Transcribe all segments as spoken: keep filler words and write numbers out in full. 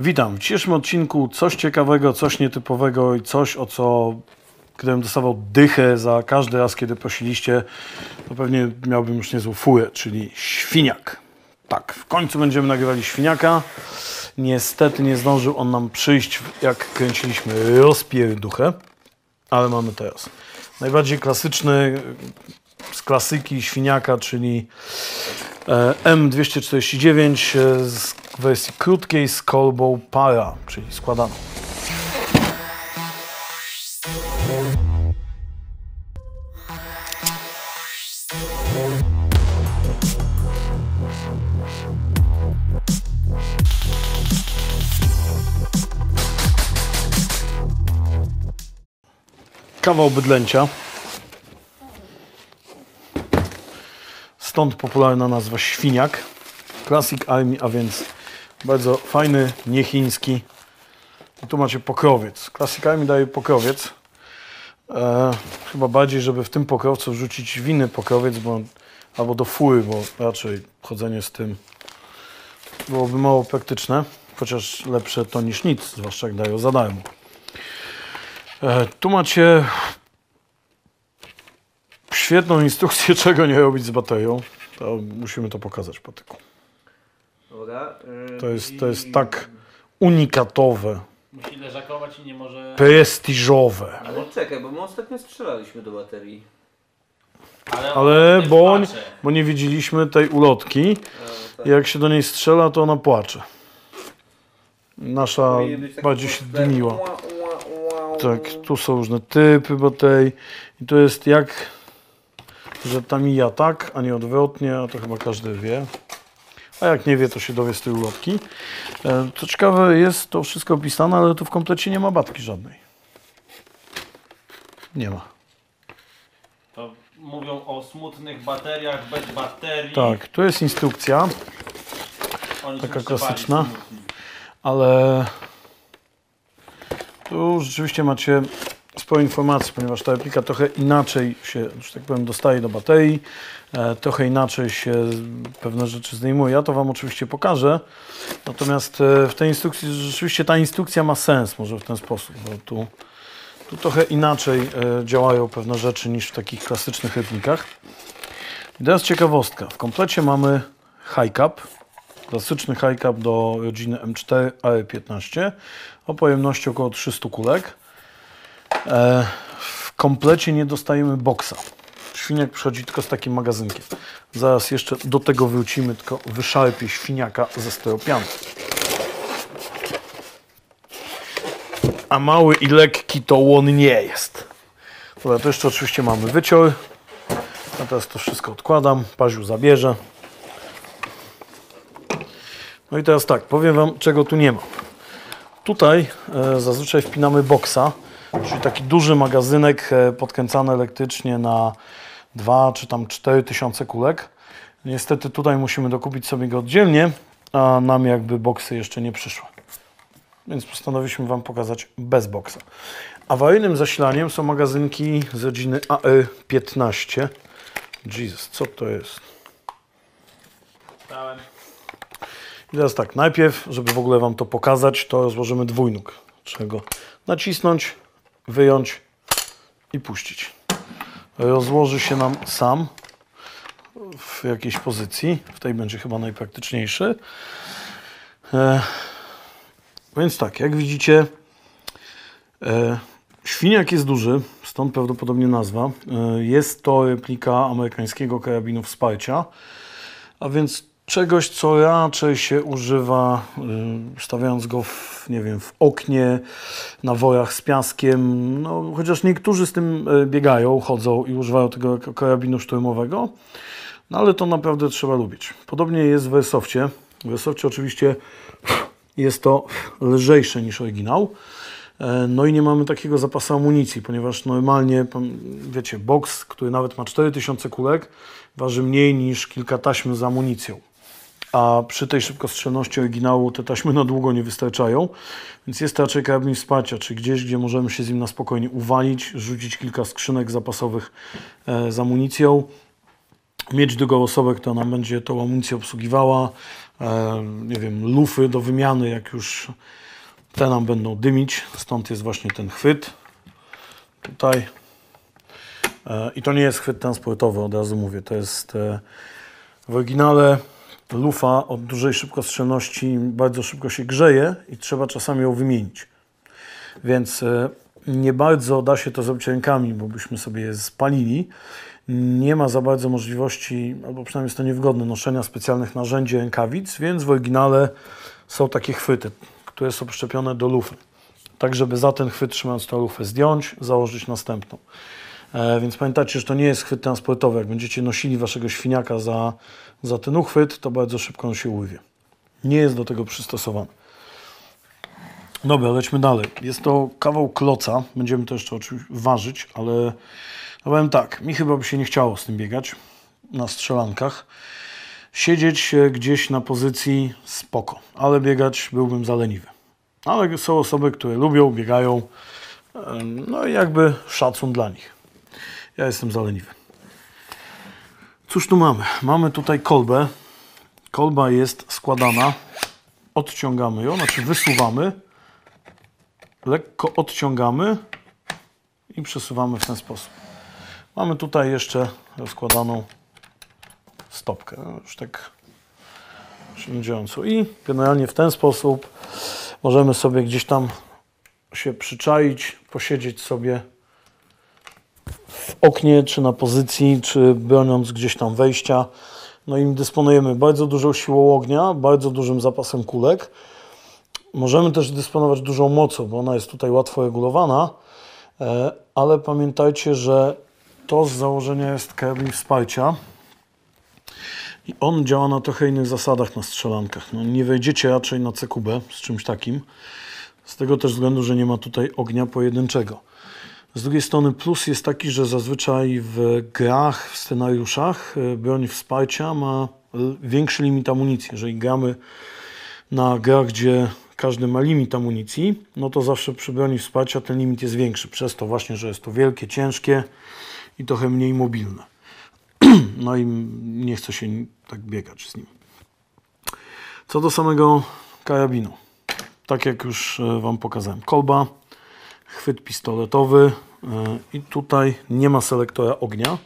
Witam. W dzisiejszym odcinku coś ciekawego, coś nietypowego i coś, o co gdybym dostawał dychę za każdy raz, kiedy prosiliście, to pewnie miałbym już niezłą furę, czyli świniak. Tak, w końcu będziemy nagrywali świniaka. Niestety nie zdążył on nam przyjść, jak kręciliśmy rozpierduchę, ale mamy teraz. Najbardziej klasyczny z klasyki świniaka, czyli M dwieście czterdzieści dziewięć z wersji krótkiej z kolbą para, czyli składaną. Kawał bydlęcia. Stąd popularna nazwa świniak. Classic Army, a więc bardzo fajny, niechiński. I tu macie pokrowiec. Classic Army daje pokrowiec. E, chyba bardziej, żeby w tym pokrowcu wrzucić w inny pokrowiec, bo, albo do fury, bo raczej chodzenie z tym byłoby mało praktyczne. Chociaż lepsze to niż nic, zwłaszcza jak dają za darmo. E, tu macie świetną instrukcję, czego nie robić z baterią. To musimy to pokazać, Patyku. To jest, to jest tak unikatowe. Musi leżakować i nie może... Prestiżowe. Ale czekaj, bo my ostatnio strzelaliśmy do baterii. Ale, Ale bo, bo nie widzieliśmy tej ulotki. No, tak. Jak się do niej strzela, to ona płacze. Nasza bardziej się dmiła. Tak, tu są różne typy baterii. I to jest jak... Że ta mija tak, a nie odwrotnie, a to chyba każdy wie. A jak nie wie, to się dowie z tej ulotki. Co ciekawe, jest to wszystko opisane, ale tu w komplecie nie ma batki żadnej. Nie ma. To mówią o smutnych bateriach bez baterii. Tak, tu jest instrukcja. Oni taka klasyczna. Ale tu rzeczywiście macie sporo informacji, ponieważ ta replika trochę inaczej się, że tak powiem, dostaje do baterii, e, trochę inaczej się pewne rzeczy zdejmuje. Ja to Wam oczywiście pokażę, natomiast e, w tej instrukcji, rzeczywiście ta instrukcja ma sens może w ten sposób, bo tu, tu trochę inaczej e, działają pewne rzeczy niż w takich klasycznych replikach. I teraz ciekawostka. W komplecie mamy high cap, klasyczny high cap do rodziny M cztery A R piętnaście o pojemności około trzystu kulek. W komplecie nie dostajemy boksa. Świniak przychodzi tylko z takim magazynkiem. Zaraz jeszcze do tego wrócimy, tylko wyszarpię świniaka ze steropianu. A mały i lekki to on nie jest. Dobra, to jeszcze oczywiście mamy wycior. A teraz to wszystko odkładam. Paziu zabierze. No i teraz tak, powiem Wam, czego tu nie ma. Tutaj e, zazwyczaj wpinamy boksa. Czyli taki duży magazynek podkręcany elektrycznie na dwa czy tam cztery tysiące kulek. Niestety tutaj musimy dokupić sobie go oddzielnie, a nam jakby boksy jeszcze nie przyszły. Więc postanowiliśmy Wam pokazać bez boksa. Awaryjnym zasilaniem są magazynki z rodziny A R piętnaście. Jezus, co to jest? I teraz tak, najpierw, żeby w ogóle Wam to pokazać, to rozłożymy dwójnóg. Trzeba go nacisnąć, wyjąć i puścić. Rozłoży się nam sam w jakiejś pozycji. W tej będzie chyba najpraktyczniejszy. E, więc tak, jak widzicie, e, świniak jest duży, stąd prawdopodobnie nazwa. E, jest to replika amerykańskiego karabinu wsparcia, a więc czegoś, co raczej się używa, y, stawiając go w, nie wiem, w oknie, na worach z piaskiem. No, chociaż niektórzy z tym y, biegają, chodzą i używają tego karabinu szturmowego. No ale to naprawdę trzeba lubić. Podobnie jest w airsoftie. W airsoftie oczywiście jest to lżejsze niż oryginał. Y, no i nie mamy takiego zapasu amunicji, ponieważ normalnie, wiecie, boks, który nawet ma cztery tysiące kulek, waży mniej niż kilka taśm z amunicją. A przy tej szybkostrzelności oryginału te taśmy na długo nie wystarczają, więc jest raczej karabin wsparcia, czy gdzieś, gdzie możemy się z nim na spokojnie uwalić, rzucić kilka skrzynek zapasowych z amunicją, mieć drugą osobę, która nam będzie tą amunicję obsługiwała, nie wiem, lufy do wymiany, jak już te nam będą dymić. Stąd jest właśnie ten chwyt tutaj. I to nie jest chwyt transportowy, od razu mówię. To jest w oryginale lufa od dużej szybkostrzelności, bardzo szybko się grzeje i trzeba czasami ją wymienić. Więc nie bardzo da się to zrobić rękami, bo byśmy sobie je spalili. Nie ma za bardzo możliwości, albo przynajmniej jest to niewygodne, noszenia specjalnych narzędzi, rękawic, więc w oryginale są takie chwyty, które są przyczepione do lufy. Tak, żeby za ten chwyt, trzymając tą lufę, zdjąć, założyć następną. E, więc pamiętajcie, że to nie jest chwyt transportowy. Jak będziecie nosili waszego świniaka za, za ten uchwyt, to bardzo szybko on się uływie. Nie jest do tego przystosowany. Dobra, lećmy dalej. Jest to kawał kloca. Będziemy to jeszcze oczywiście ważyć, ale no powiem tak, mi chyba by się nie chciało z tym biegać na strzelankach. Siedzieć gdzieś na pozycji spoko, ale biegać byłbym za leniwy. Ale są osoby, które lubią, biegają, no i jakby szacun dla nich. Ja jestem za leniwy. Cóż tu mamy? Mamy tutaj kolbę. Kolba jest składana. Odciągamy ją, znaczy wysuwamy. Lekko odciągamy i przesuwamy w ten sposób. Mamy tutaj jeszcze rozkładaną stopkę, już tak śledziącą. I generalnie w ten sposób możemy sobie gdzieś tam się przyczaić, posiedzieć sobie w oknie, czy na pozycji, czy broniąc gdzieś tam wejścia. No i dysponujemy bardzo dużą siłą ognia, bardzo dużym zapasem kulek. Możemy też dysponować dużą mocą, bo ona jest tutaj łatwo regulowana, ale pamiętajcie, że to z założenia jest karabin wsparcia i on działa na trochę innych zasadach na strzelankach. No, nie wejdziecie raczej na C Q B z czymś takim, z tego też względu, że nie ma tutaj ognia pojedynczego. Z drugiej strony plus jest taki, że zazwyczaj w grach, w scenariuszach broń wsparcia ma większy limit amunicji. Jeżeli gramy na grach, gdzie każdy ma limit amunicji, no to zawsze przy broni wsparcia ten limit jest większy. Przez to właśnie, że jest to wielkie, ciężkie i trochę mniej mobilne. No i nie chce się tak biegać z nim. Co do samego karabinu. Tak jak już wam pokazałem. Kolba, chwyt pistoletowy i tutaj nie ma selektora ognia.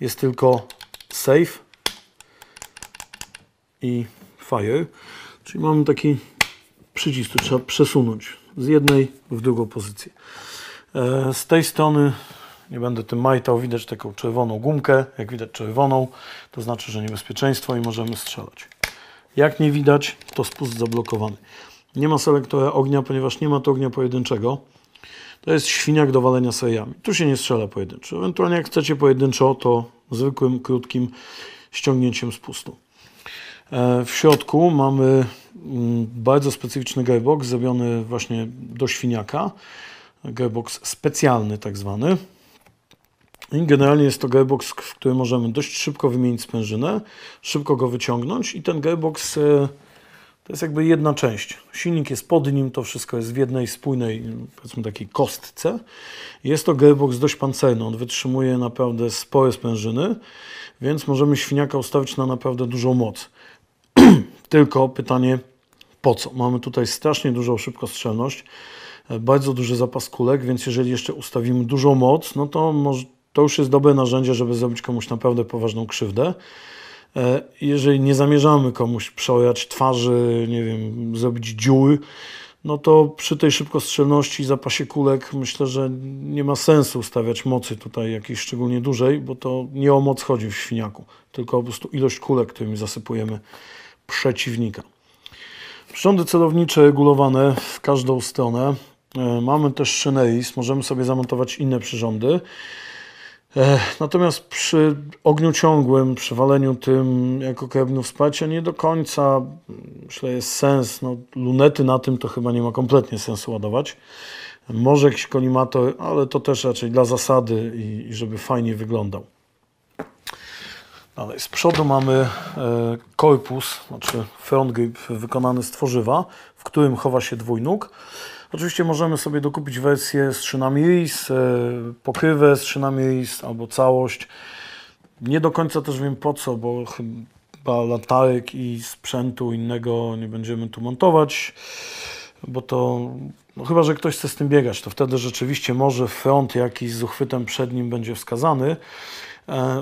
Jest tylko save i fire. Czyli mamy taki przycisk, który trzeba przesunąć z jednej w drugą pozycję. Z tej strony, nie będę tym majtał, widać taką czerwoną gumkę. Jak widać czerwoną, to znaczy, że niebezpieczeństwo i możemy strzelać. Jak nie widać, to spust zablokowany. Nie ma selektora ognia, ponieważ nie ma to ognia pojedynczego. To jest świniak do walenia seriami. Tu się nie strzela pojedynczo. Ewentualnie jak chcecie pojedynczo, to zwykłym, krótkim ściągnięciem spustu. W środku mamy bardzo specyficzny gearbox, zrobiony właśnie do świniaka. Gearbox specjalny tak zwany. I generalnie jest to gearbox, w którym możemy dość szybko wymienić sprężynę, szybko go wyciągnąć i ten gearbox to jest jakby jedna część. Silnik jest pod nim, to wszystko jest w jednej spójnej, powiedzmy takiej kostce. Jest to gearbox dość pancerny, on wytrzymuje naprawdę spore sprężyny, więc możemy świniaka ustawić na naprawdę dużą moc. Tylko pytanie, po co? Mamy tutaj strasznie dużą szybkostrzelność, bardzo duży zapas kulek, więc jeżeli jeszcze ustawimy dużą moc, no to może, to już jest dobre narzędzie, żeby zrobić komuś naprawdę poważną krzywdę. Jeżeli nie zamierzamy komuś przeorać twarzy, nie wiem, zrobić dziury, no to przy tej szybkostrzelności i zapasie kulek myślę, że nie ma sensu stawiać mocy tutaj jakiejś szczególnie dużej, bo to nie o moc chodzi w świniaku, tylko po prostu ilość kulek, którymi zasypujemy przeciwnika. Przyrządy celownicze regulowane w każdą stronę. Mamy też szynę R I S, możemy sobie zamontować inne przyrządy. Natomiast przy ogniu ciągłym, przy waleniu tym jako karabinu wsparcia nie do końca, myślę, jest sens. No, lunety na tym to chyba nie ma kompletnie sensu ładować. Może jakiś kolimator, ale to też raczej dla zasady i, i żeby fajnie wyglądał. Dalej, z przodu mamy korpus, znaczy front grip wykonany z tworzywa, w którym chowa się dwójnóg. Oczywiście możemy sobie dokupić wersję z szynami R I S, pokrywę z szynami R I S albo całość. Nie do końca też wiem po co, bo chyba latarek i sprzętu innego nie będziemy tu montować, bo to, no chyba że ktoś chce z tym biegać, to wtedy rzeczywiście może front jakiś z uchwytem przednim będzie wskazany,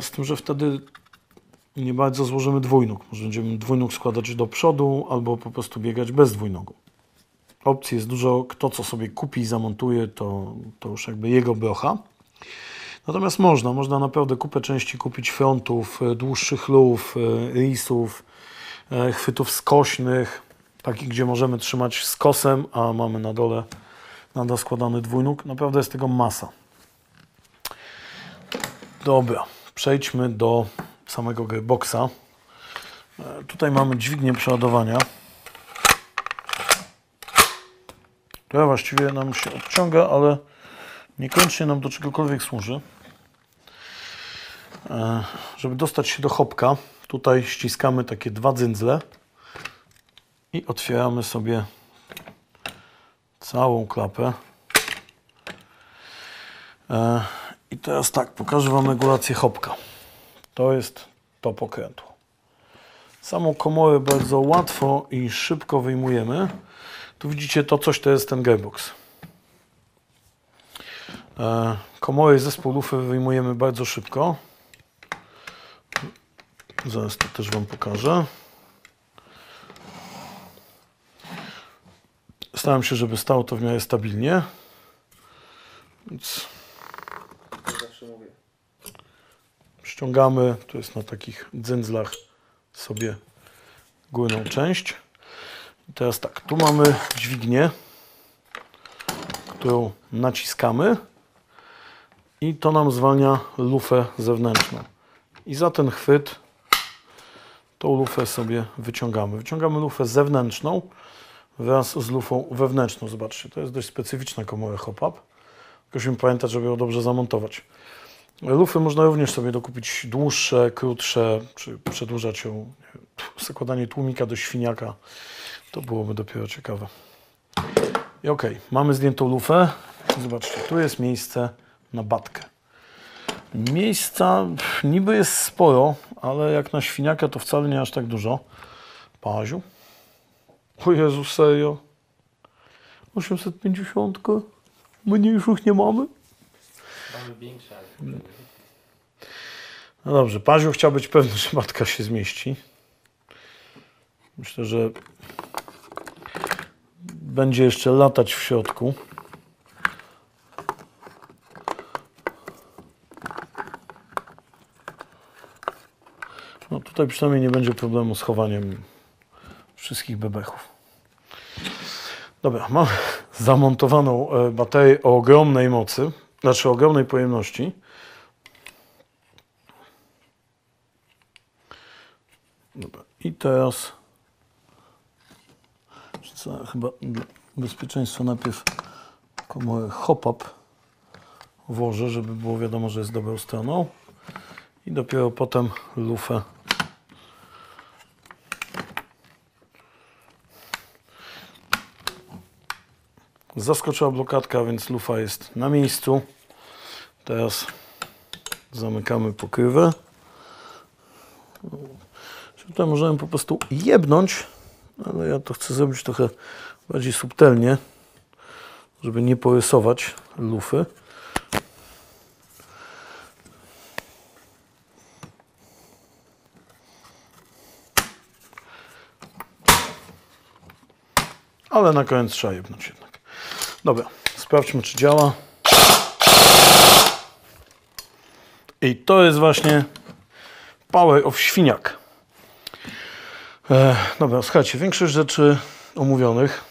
z tym, że wtedy nie bardzo złożymy dwójnóg, może będziemy dwójnóg składać do przodu albo po prostu biegać bez dwójnogu. Opcji jest dużo, kto co sobie kupi i zamontuje, to, to już jakby jego brocha. Natomiast można, można naprawdę kupę części kupić frontów, dłuższych luf, risów, chwytów skośnych, takich, gdzie możemy trzymać skosem, a mamy na dole nadal składany dwójnóg. Naprawdę jest tego masa. Dobra, przejdźmy do samego gearboxa. Tutaj mamy dźwignię przeładowania, która właściwie nam się odciąga, ale niekoniecznie nam do czegokolwiek służy. E, żeby dostać się do hopka, tutaj ściskamy takie dwa dzyndzle i otwieramy sobie całą klapę. E, I teraz tak, pokażę Wam regulację hopka. To jest to pokrętło. Samą komorę bardzo łatwo i szybko wyjmujemy. Tu widzicie to coś, to jest ten gearbox. Komory i zespół lufy wyjmujemy bardzo szybko. Zaraz to też Wam pokażę. Staram się, żeby stało to w miarę stabilnie. Więc ściągamy, to jest na takich dzyndzlach, sobie górną część. I teraz tak, tu mamy dźwignię, którą naciskamy i to nam zwalnia lufę zewnętrzną. I za ten chwyt tą lufę sobie wyciągamy. Wyciągamy lufę zewnętrzną wraz z lufą wewnętrzną. Zobaczcie, to jest dość specyficzna komora hop-up. Musimy pamiętać, żeby ją dobrze zamontować. Lufy można również sobie dokupić dłuższe, krótsze, czy przedłużać ją. Zakładanie tłumika do świniaka to byłoby dopiero ciekawe. I ok, mamy zdjętą lufę. Zobaczcie, tu jest miejsce na batkę. Miejsca niby jest sporo, ale jak na świniaka to wcale nie aż tak dużo. Paziu. O Jezu, serio? osiemset pięćdziesiąt? Mniejszych nie mamy? Mamy większe. No dobrze, Paziu chciał być pewny, że batka się zmieści. Myślę, że będzie jeszcze latać w środku. No tutaj przynajmniej nie będzie problemu z chowaniem wszystkich bebechów. Dobra, mam zamontowaną baterię o ogromnej mocy, znaczy ogromnej pojemności. Dobra, i teraz chyba dla bezpieczeństwa najpierw komorę hop-up włożę, żeby było wiadomo, że jest dobrą stroną. I dopiero potem lufę. Zaskoczyła blokadka, więc lufa jest na miejscu. Teraz zamykamy pokrywę. Tutaj możemy po prostu jebnąć, ale ja to chcę zrobić trochę bardziej subtelnie, żeby nie porysować lufy. Ale na koniec trzeba jebnąć jednak. Dobra, sprawdźmy, czy działa. I to jest właśnie power of świniak. E, dobra, słuchajcie, większość rzeczy omówionych.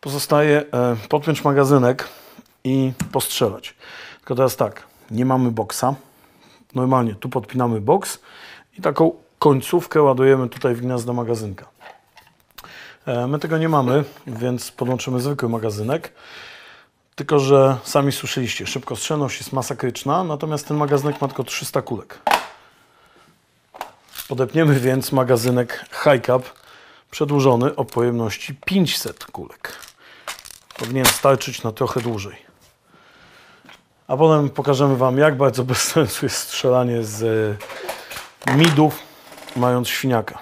Pozostaje e, podpiąć magazynek i postrzelać. Tylko teraz tak, nie mamy boksa. Normalnie tu podpinamy boks i taką końcówkę ładujemy tutaj w gniazdo magazynka. My tego nie mamy, więc podłączymy zwykły magazynek. Tylko że sami słyszeliście, szybkostrzelność jest masakryczna, natomiast ten magazynek ma tylko trzysta kulek. Podepniemy więc magazynek High Cap przedłużony o pojemności pięćset kulek. Powinien starczyć na trochę dłużej. a potem pokażemy Wam, jak bardzo bez sensu jest strzelanie z midów, mając świniaka.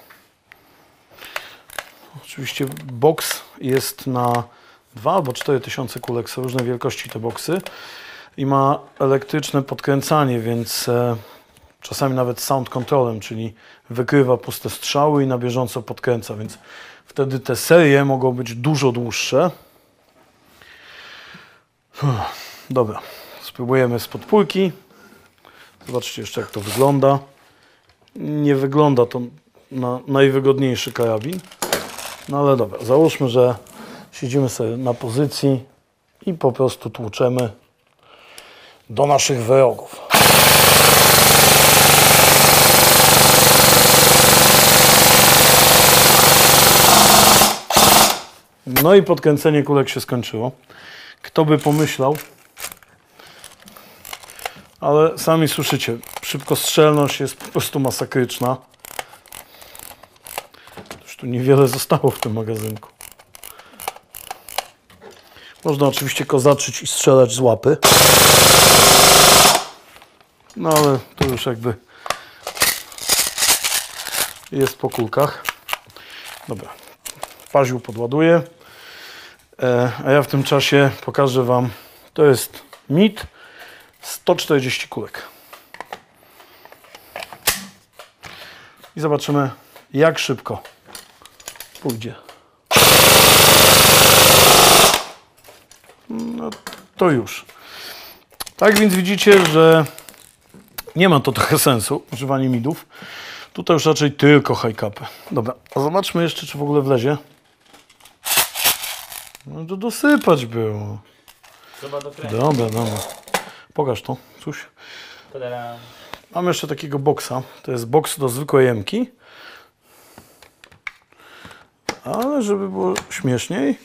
Oczywiście boks jest na dwa albo cztery tysiące kulek, są różne wielkości te boksy i ma elektryczne podkręcanie, więc czasami nawet sound controlem, czyli wykrywa puste strzały i na bieżąco podkręca, więc wtedy te serie mogą być dużo dłuższe. Dobra, spróbujemy z podpórki. Zobaczcie jeszcze, jak to wygląda. Nie wygląda to na najwygodniejszy karabin. No ale dobra, załóżmy, że siedzimy sobie na pozycji i po prostu tłuczemy do naszych wrogów. No i podkręcenie kulek się skończyło. Kto by pomyślał, ale sami słyszycie, szybkostrzelność jest po prostu masakryczna. Już tu niewiele zostało w tym magazynku. Można oczywiście kozaczyć i strzelać z łapy. No ale to już jakby jest po kulkach. Dobra, paził podładuje. A ja w tym czasie pokażę Wam, to jest M I T, sto czterdzieści kulek. I zobaczymy, jak szybko pójdzie. No to już. Tak więc widzicie, że nie ma to trochę sensu, używanie midów. Tutaj już raczej tylko high-capy. Dobra, a zobaczmy jeszcze, czy w ogóle wlezie. No to dosypać było. Dobra, dobra. Pokaż to, cóż. Mam jeszcze takiego boksa. To jest boks do zwykłej jemki. Ale żeby było śmieszniej.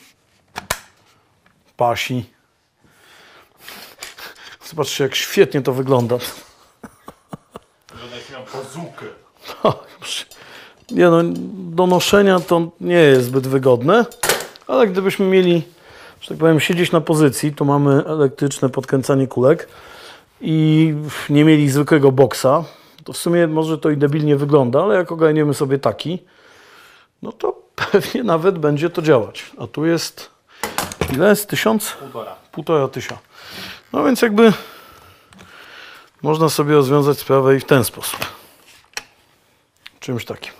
Pasi. Zobaczcie, jak świetnie to wygląda. Nie no, do noszenia to nie jest zbyt wygodne. Ale gdybyśmy mieli, że tak powiem, siedzieć na pozycji, to mamy elektryczne podkręcanie kulek i nie mieli zwykłego boksa, to w sumie może to i debilnie wygląda, ale jak ogarniemy sobie taki, no to pewnie nawet będzie to działać. A tu jest, ile jest? Tysiąc? Półtora. Półtora tysiąca. No więc jakby można sobie rozwiązać sprawę i w ten sposób. Czymś takim.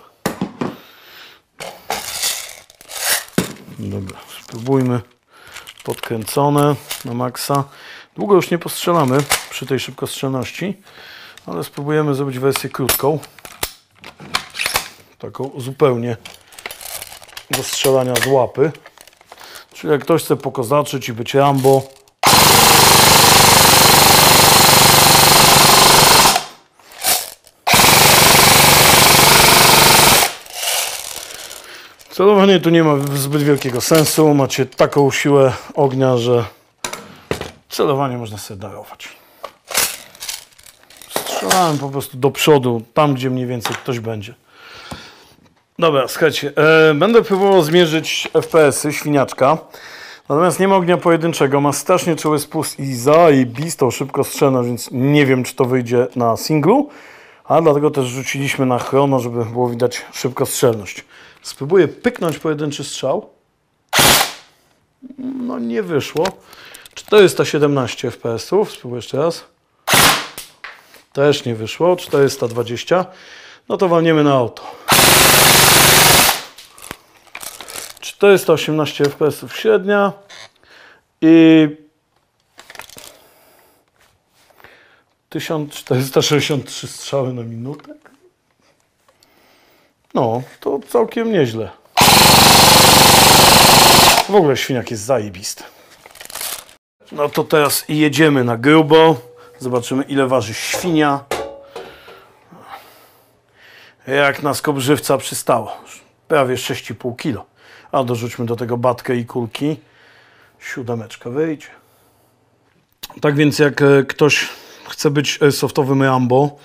Dobra, spróbujmy podkręcone na maksa. Długo już nie postrzelamy przy tej szybkostrzelności, ale spróbujemy zrobić wersję krótką. Taką zupełnie do strzelania z łapy. Czyli jak ktoś chce pokozaczyć i być Rambo, celowanie tu nie ma zbyt wielkiego sensu. Macie taką siłę ognia, że celowanie można sobie darować. Strzelałem po prostu do przodu, tam gdzie mniej więcej ktoś będzie. Dobra, słuchajcie, e, będę próbował zmierzyć F P S-y świniaczka. Natomiast nie ma ognia pojedynczego, ma strasznie czuły spust i zajebistą szybkostrzelność, więc nie wiem, czy to wyjdzie na singlu. A dlatego też rzuciliśmy na chrono, żeby było widać szybkostrzelność. Spróbuję pyknąć pojedynczy strzał. No nie wyszło. czterysta siedemnaście F P S-ów. Spróbuję jeszcze raz. Też nie wyszło. czterysta dwadzieścia. No to walniemy na auto. czterysta osiemnaście F P S-ów średnia. I tysiąc czterysta sześćdziesiąt trzy strzały na minutę. No, to całkiem nieźle. W ogóle świniak jest zajebisty. No to teraz jedziemy na grubo. Zobaczymy, ile waży świnia. Jak na skop żywca przystało. Prawie sześć i pół kilo. A dorzućmy do tego batkę i kulki. Siódemeczka wyjdzie. Tak więc jak ktoś chce być softowym Rambo,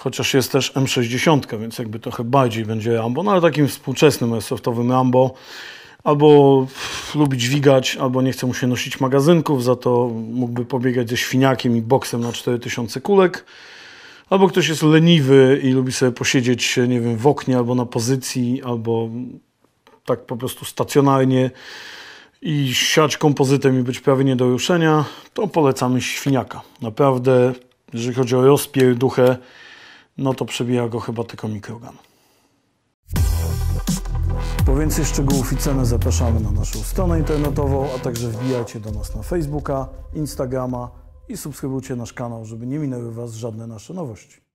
chociaż jest też M sześćdziesiąt, więc jakby trochę bardziej będzie Rambo, no ale takim współczesnym softowym Rambo, albo lubi dźwigać, albo nie chce mu się nosić magazynków, za to mógłby pobiegać ze świniakiem i boksem na cztery tysiące kulek. Albo ktoś jest leniwy i lubi sobie posiedzieć, nie wiem, w oknie, albo na pozycji, albo tak po prostu stacjonarnie i siać kompozytem i być prawie nie do ruszenia, to polecamy świniaka. Naprawdę, jeżeli chodzi o rozpierduchę, no to przebija go chyba tylko mikrogan. Po więcej szczegółów i cenę zapraszamy na naszą stronę internetową, a także wbijajcie do nas na Facebooka, Instagrama i subskrybujcie nasz kanał, żeby nie minęły Was żadne nasze nowości.